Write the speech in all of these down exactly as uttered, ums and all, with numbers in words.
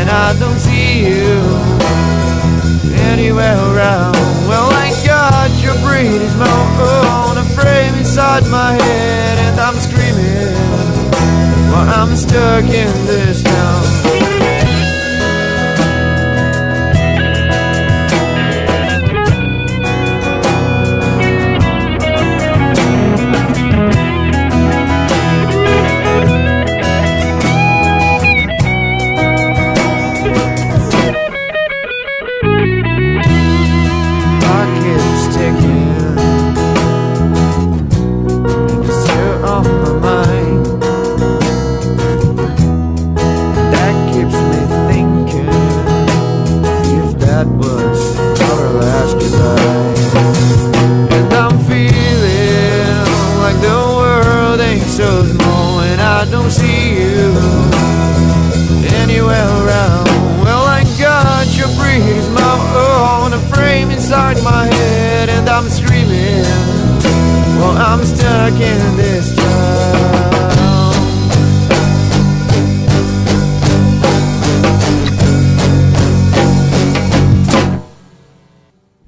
and I don't see you anywhere around. Well, thank God your breath is my own, a frame inside my head, and I'm screaming while I'm stuck in this town.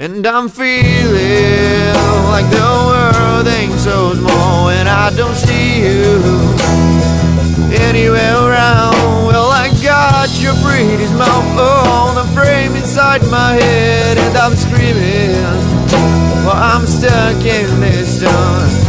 And I'm feeling like the world ain't so small, and I don't see you anywhere around. Well, I got your breath is my own, a frame inside my head, and I'm screaming while I'm stuck in this zone.